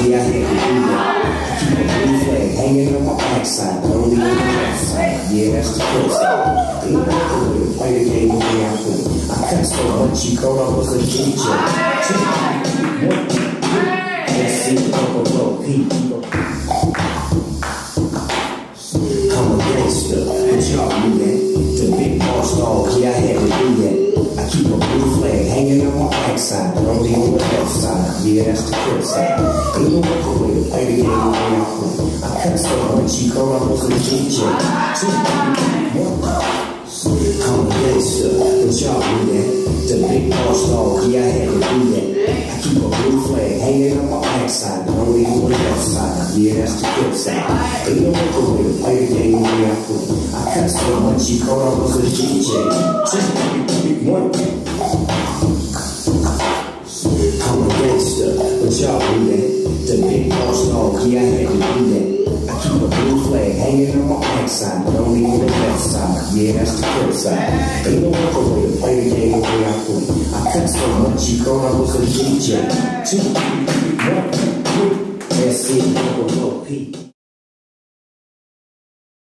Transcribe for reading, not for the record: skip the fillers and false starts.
Yeah, I can't do that. Blue flag hanging on my backside, only on the backside. Yeah, that's the cool side. Ain't nothing with it. Play the game the way I could. I cut so much, you thought I was a teacher. Let's see the bumper roll, people. I'm a gangster, but y'all knew that. The big boss dog, yeah, I had to do that. I keep a blue flag hanging on my backside, but only on the left side. Yeah, that's the cool side. Ain't no way to play the game the way I could. I cut so much, you thought I was a teacher. I'm a gangster, but y'all knew that. The big boss dog, yeah, I had to do that. I keep a blue flag hanging on my backside, but only on the left side. Yeah, that's the good side. Ain't no way to play the game the way I could. I cut so much, you thought I was a DJ. I'm a gangster, but y'all knew that. The big boss dog, yeah, I had to do that. I keep a blue flag hanging on my backside, but only on the left side. Yeah, that's the good side. Ain't no other way to play the game the way I could. I cut so much, you thought I was a DJ. Let's see, people.